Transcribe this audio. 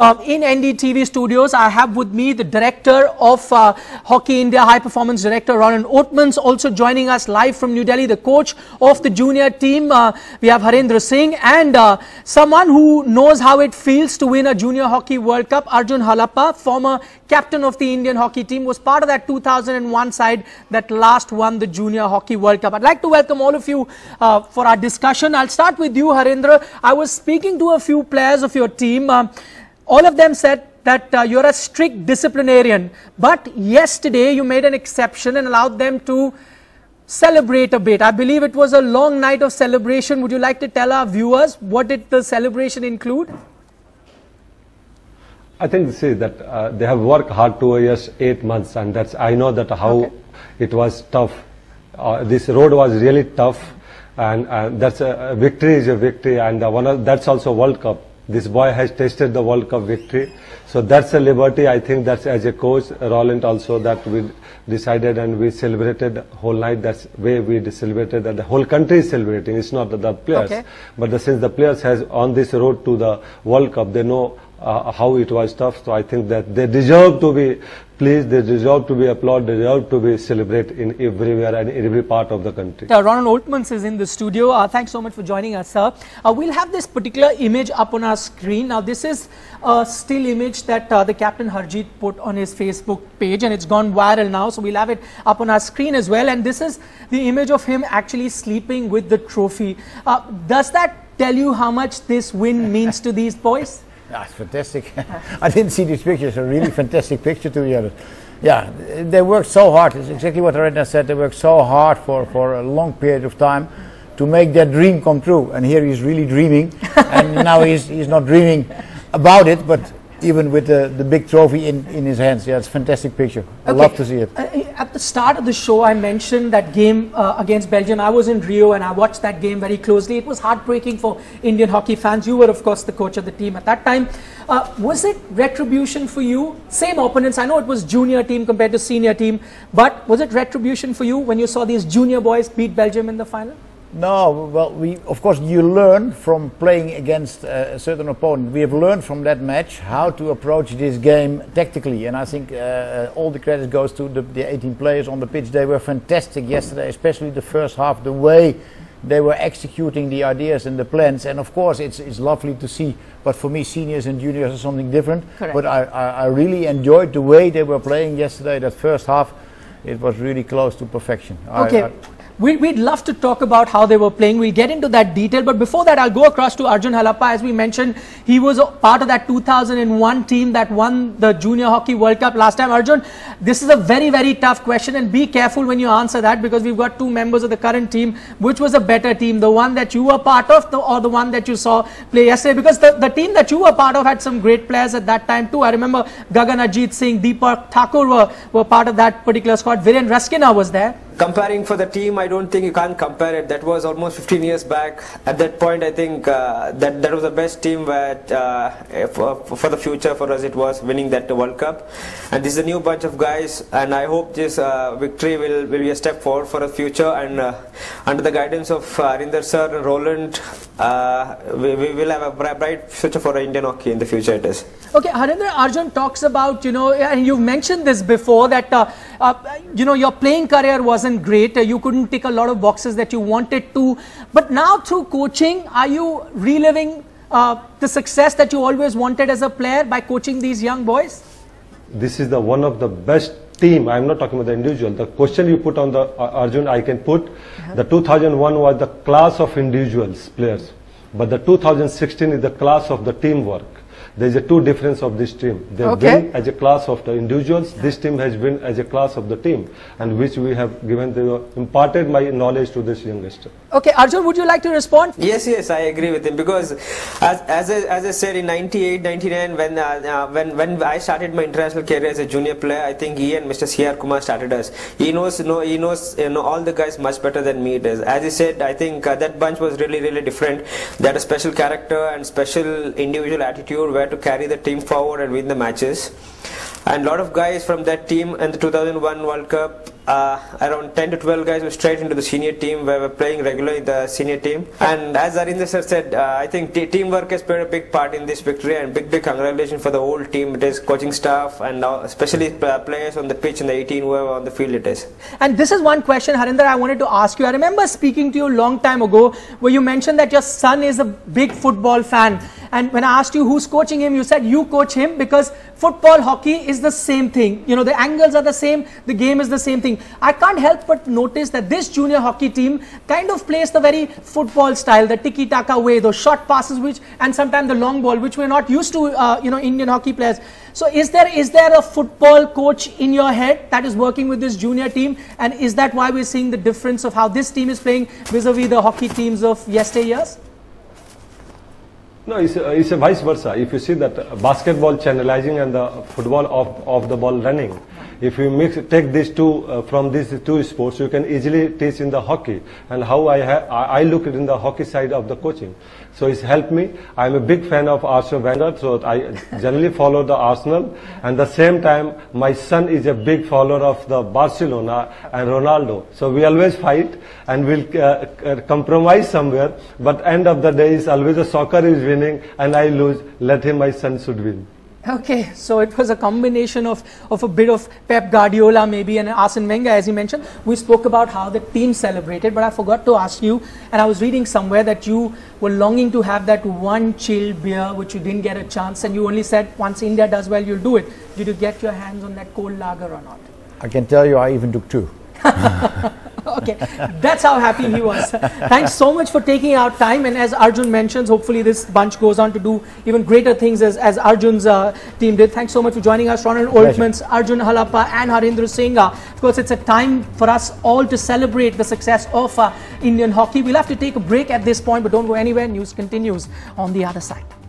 In NDTV studios, I have with me the director of Hockey India, High Performance Director Roelant Oltmans, also joining us live from New Delhi, the coach of the junior team. We have Harendra Singh and someone who knows how it feels to win a Junior Hockey World Cup, Arjun Halappa, former captain of the Indian hockey team, was part of that 2001 side that last won the Junior Hockey World Cup. I'd like to welcome all of you for our discussion. I'll start with you, Harendra. I was speaking to a few players of your team. All of them said that you're a strict disciplinarian, but yesterday you made an exception and allowed them to celebrate a bit. I believe it was a long night of celebration. Would you like to tell our viewers what did the celebration include? I think, see, that they have worked hard 2 years, 8 months, and that's, I know that how it was tough. This road was really tough, and that's a victory is a victory, and that's also World Cup. This boy has tasted the World Cup victory, so that's a liberty. I think that's, as a coach, Roelant also, that we decided and we celebrated whole night. That's way we celebrated, that the whole country is celebrating. It's not the players, but since the players has on this road to the World Cup, they know how it was tough. So I think that they deserve to be pleased, they deserve to be applauded, they deserve to be celebrated in everywhere and in every part of the country. Roelant Oltmans is in the studio. Thanks so much for joining us, sir. We'll have this particular image up on our screen. Now, this is a still image that the captain Harjeet put on his Facebook page, and it's gone viral now. So we'll have it up on our screen as well. And this is the image of him actually sleeping with the trophy. Does that tell you how much this win means to these boys? That's fantastic. I didn't see these pictures. A really fantastic picture, to be honest. Yeah, they worked so hard. It's exactly what Harendra said. They worked so hard for a long period of time to make their dream come true. And here he's really dreaming. And now he's not dreaming about it, but even with the big trophy in his hands. Yeah, it's a fantastic picture. I love to see it. At the start of the show, I mentioned that game against Belgium. I was in Rio and I watched that game very closely. It was heartbreaking for Indian hockey fans. You were, of course, the coach of the team at that time. Was it retribution for you? Same opponents. I know it was junior team compared to senior team, but was it retribution for you when you saw these junior boys beat Belgium in the final? No, well, of course, you learn from playing against a certain opponent. We have learned from that match how to approach this game tactically, and I think all the credit goes to the 18 players on the pitch. They were fantastic yesterday, especially the first half, the way they were executing the ideas and the plans. And of course, it's lovely to see, but for me, seniors and juniors are something different. Correct. But I really enjoyed the way they were playing yesterday. That first half, it was really close to perfection. Okay. We'd love to talk about how they were playing. We'll get into that detail. But before that, I'll go across to Arjun Halappa. As we mentioned, he was a part of that 2001 team that won the Junior Hockey World Cup last time. Arjun, this is a very, very tough question. And be careful when you answer that, because we've got two members of the current team. Which was a better team? The one that you were part of or the one that you saw play yesterday? Because the team that you were part of had some great players at that time too. I remember Gagan Ajit Singh, Deepak Thakur were part of that particular squad. Viren Raskina was there. Comparing for the team, I don't think you can't compare it. That was almost 15 years back. At that point, I think that was the best team for the future for us. It was winning that World Cup, and this is a new bunch of guys. And I hope this victory will be a step forward for the future. And under the guidance of Harendra sir and Roelant, we will have a bright future for Indian hockey in the future. It is okay. Harendra, Arjun talks about, you know, and you've mentioned this before, that you know, your playing career wasn't great. You couldn't tick a lot of boxes that you wanted to, but now through coaching, are you reliving the success that you always wanted as a player by coaching these young boys? This is the one of the best team. I'm not talking about the individual. The question you put on the Arjun, I can put the 2001 was the class of individuals players, but the 2016 is the class of the teamwork. There is a two difference of this team. They win as a class of the individuals. This team has win as a class of the team, and which we have given, imparted my knowledge to this youngster. Okay, Arjun, would you like to respond? Yes, yes, I agree with him, because as I said, in 98, 99, when I started my international career as a junior player, I think he and Mr. C.R. Kumar started us. He knows, you know, all the guys much better than me. Does. As he said, I think that bunch was really, really different. They had a special character and special individual attitude, to carry the team forward and win the matches. And a lot of guys from that team in the 2001 World Cup around 10 to 12 guys were straight into the senior team, where we're playing regularly the senior team. And as Harendra sir said, I think teamwork has played a big part in this victory, and big congratulations for the whole team. It is coaching staff and now especially players on the pitch and the 18 who are on the field it is. And this is one question, Harendra, I wanted to ask you. I remember speaking to you a long time ago where you mentioned that your son is a big football fan. And when I asked you who's coaching him, you said you coach him because football, hockey is the same thing. You know, the angles are the same, the game is the same thing. I can't help but notice that this junior hockey team kind of plays the very football style, the tiki-taka way, those short passes which, and sometimes the long ball, which we're not used to, you know, Indian hockey players. So is there a football coach in your head that is working with this junior team? And is that why we're seeing the difference of how this team is playing vis-a-vis the hockey teams of yesteryears? No, it's a vice versa. If you see that basketball channelizing and the football off the ball running, if you take these two from these two sports, you can easily teach in the hockey. And how I look at in the hockey side of the coaching. So it's helped me. I'm a big fan of Arsène Wenger, so I generally follow the Arsenal. And the same time, my son is a big follower of the Barcelona and Ronaldo. So we always fight and we'll compromise somewhere. But end of the day, is always the soccer is winning and I lose. Let him, my son should win. Okay, so it was a combination of a bit of Pep Guardiola maybe and Arsène Wenger, as you mentioned. We spoke about how the team celebrated, but I forgot to ask you, and I was reading somewhere that you were longing to have that one chilled beer which you didn't get a chance, and you only said once India does well, you'll do it. Did you get your hands on that cold lager or not? I can tell you I even took two. Okay, that's how happy he was. Thanks so much for taking our time, and as Arjun mentions, hopefully this bunch goes on to do even greater things as Arjun's team did. Thanks so much for joining us, Roelant Oltmans, Arjun Halappa and Harendra Singh. Of course, it's a time for us all to celebrate the success of Indian hockey. We'll have to take a break at this point, but don't go anywhere. News continues on the other side.